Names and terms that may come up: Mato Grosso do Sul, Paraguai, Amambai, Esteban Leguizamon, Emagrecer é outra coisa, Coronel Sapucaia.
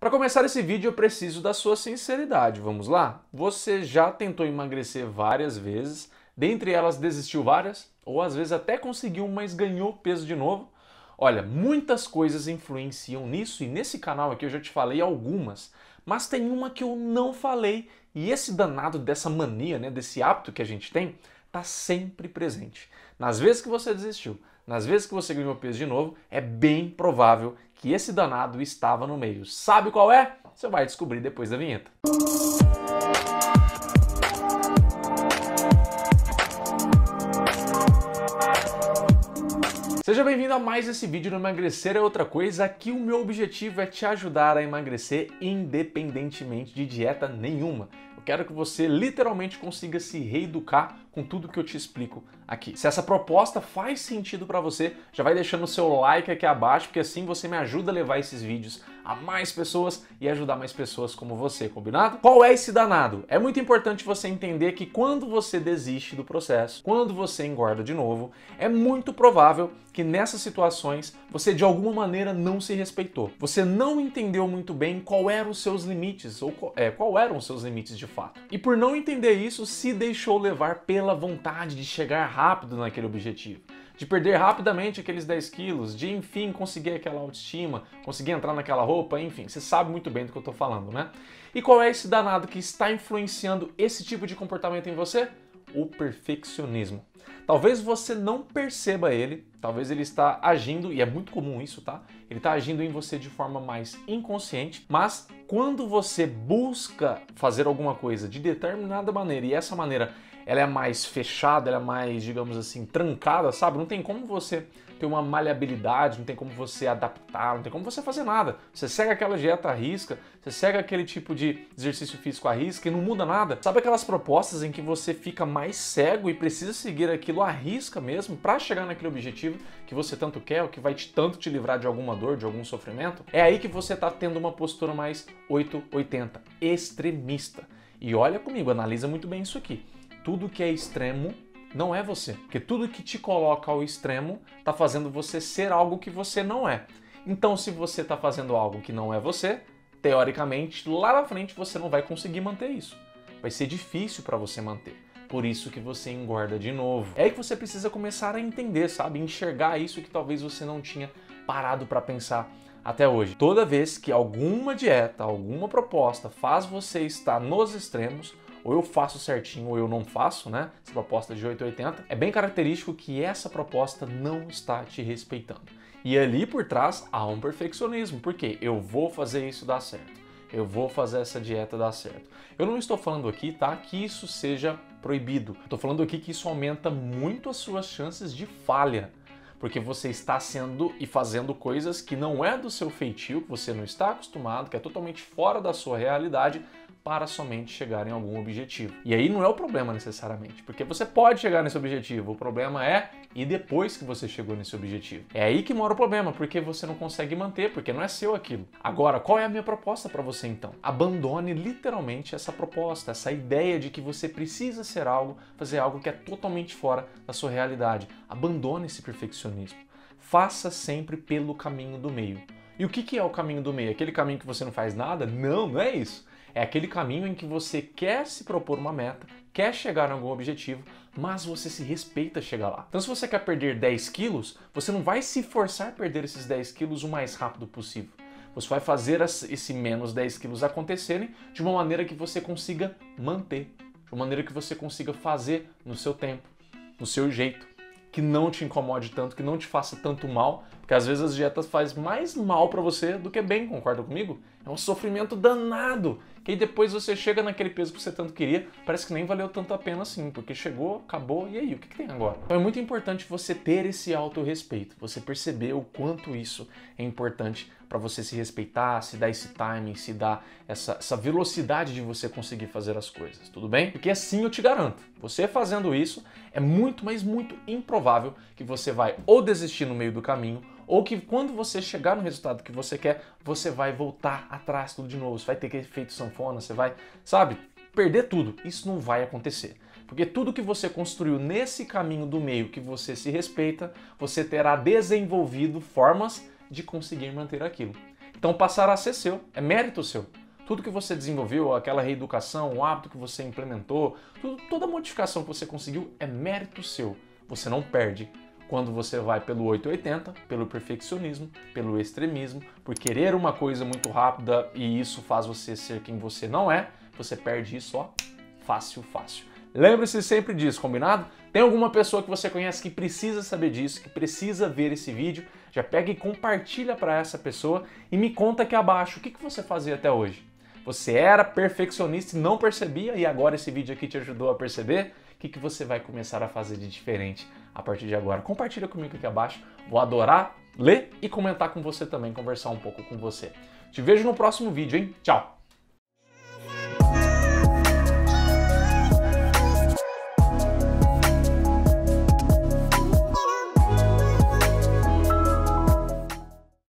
Para começar esse vídeo, eu preciso da sua sinceridade. Vamos lá? Você já tentou emagrecer várias vezes, dentre elas desistiu várias, ou às vezes até conseguiu, mas ganhou peso de novo? Olha, muitas coisas influenciam nisso e nesse canal aqui eu já te falei algumas, mas tem uma que eu não falei e esse danado dessa mania, né, desse hábito que a gente tem, tá sempre presente. Nas vezes que você desistiu, nas vezes que você ganhou peso de novo, é bem provável que esse danado estava no meio. Sabe qual é? Você vai descobrir depois da vinheta. Seja bem-vindo a mais esse vídeo do Emagrecer é outra coisa. Aqui o meu objetivo é te ajudar a emagrecer independentemente de dieta nenhuma. Eu quero que você literalmente consiga se reeducar com tudo que eu te explico aqui. Se essa proposta faz sentido para você, já vai deixando o seu like aqui abaixo, porque assim você me ajuda a levar esses vídeos a mais pessoas e ajudar mais pessoas como você, combinado? Qual é esse danado? É muito importante você entender que quando você desiste do processo, quando você engorda de novo, é muito provável que nessas situações você de alguma maneira não se respeitou. Você não entendeu muito bem qual eram os seus limites, ou qual eram os seus limites de fato. E por não entender isso, se deixou levar pela vontade de chegar rápido naquele objetivo, de perder rapidamente aqueles 10 quilos, de enfim conseguir aquela autoestima, conseguir entrar naquela roupa, enfim, você sabe muito bem do que eu tô falando, né? E qual é esse danado que está influenciando esse tipo de comportamento em você? O perfeccionismo. Talvez você não perceba ele, talvez ele está agindo, e é muito comum isso, tá? Ele está agindo em você de forma mais inconsciente, mas quando você busca fazer alguma coisa de determinada maneira, e essa maneira ela é mais fechada, ela é mais, digamos assim, trancada, sabe? Não tem como você ter uma maleabilidade, não tem como você adaptar, não tem como você fazer nada. Você segue aquela dieta à risca, você segue aquele tipo de exercício físico à risca e não muda nada. Sabe aquelas propostas em que você fica mais cego e precisa seguir aquilo à risca mesmo para chegar naquele objetivo que você tanto quer, ou que vai tanto te livrar de alguma dor, de algum sofrimento? É aí que você tá tendo uma postura mais 880, extremista. E olha comigo, analisa muito bem isso aqui. Tudo que é extremo não é você, porque tudo que te coloca ao extremo tá fazendo você ser algo que você não é. Então, se você tá fazendo algo que não é você, teoricamente, lá na frente você não vai conseguir manter isso. Vai ser difícil para você manter. Por isso que você engorda de novo. É aí que você precisa começar a entender, sabe? Enxergar isso que talvez você não tinha parado para pensar até hoje. Toda vez que alguma dieta, alguma proposta faz você estar nos extremos, ou eu faço certinho ou eu não faço, né? Essa proposta de 880, é bem característico que essa proposta não está te respeitando. E ali por trás há um perfeccionismo, porque eu vou fazer isso dar certo, eu vou fazer essa dieta dar certo. Eu não estou falando aqui, tá, que isso seja proibido. Estou falando aqui que isso aumenta muito as suas chances de falha, porque você está sendo e fazendo coisas que não é do seu feitio, que você não está acostumado, que é totalmente fora da sua realidade, para somente chegar em algum objetivo. E aí não é o problema necessariamente, porque você pode chegar nesse objetivo, o problema é e depois que você chegou nesse objetivo. É aí que mora o problema, porque você não consegue manter, porque não é seu aquilo. Agora, qual é a minha proposta para você então? Abandone literalmente essa proposta, essa ideia de que você precisa ser algo, fazer algo que é totalmente fora da sua realidade. Abandone esse perfeccionismo. Faça sempre pelo caminho do meio. E o que é o caminho do meio? Aquele caminho que você não faz nada? Não, não é isso. É aquele caminho em que você quer se propor uma meta, quer chegar a algum objetivo, mas você se respeita chegar lá. Então, se você quer perder 10 quilos, você não vai se forçar a perder esses 10 quilos o mais rápido possível. Você vai fazer esse menos 10 quilos acontecerem de uma maneira que você consiga manter, de uma maneira que você consiga fazer no seu tempo, no seu jeito, que não te incomode tanto, que não te faça tanto mal, porque às vezes as dietas fazem mais mal pra você do que bem, concorda comigo? É um sofrimento danado, que aí depois você chega naquele peso que você tanto queria, parece que nem valeu tanto a pena assim, porque chegou, acabou, e aí, o que tem agora? Então é muito importante você ter esse autorrespeito, você perceber o quanto isso é importante pra você se respeitar, se dar esse timing, se dar essa velocidade de você conseguir fazer as coisas, tudo bem? Porque assim eu te garanto, você fazendo isso, é muito, mas muito improvável que você vai ou desistir no meio do caminho, ou que quando você chegar no resultado que você quer, você vai voltar atrás tudo de novo, você vai ter efeito sanfona, você vai, sabe, perder tudo. Isso não vai acontecer. Porque tudo que você construiu nesse caminho do meio que você se respeita, você terá desenvolvido formas de conseguir manter aquilo. Então passará a ser seu, é mérito seu. Tudo que você desenvolveu, aquela reeducação, o hábito que você implementou, toda modificação que você conseguiu é mérito seu. Você não perde quando você vai pelo 880, pelo perfeccionismo, pelo extremismo, por querer uma coisa muito rápida e isso faz você ser quem você não é, você perde isso, ó, fácil, fácil. Lembre-se sempre disso, combinado? Tem alguma pessoa que você conhece que precisa saber disso, que precisa ver esse vídeo, já pega e compartilha para essa pessoa e me conta aqui abaixo o que você fazia até hoje. Você era perfeccionista e não percebia e agora esse vídeo aqui te ajudou a perceber? O que você vai começar a fazer de diferente a partir de agora? Compartilha comigo aqui abaixo, vou adorar ler e comentar com você também, conversar um pouco com você. Te vejo no próximo vídeo, hein? Tchau!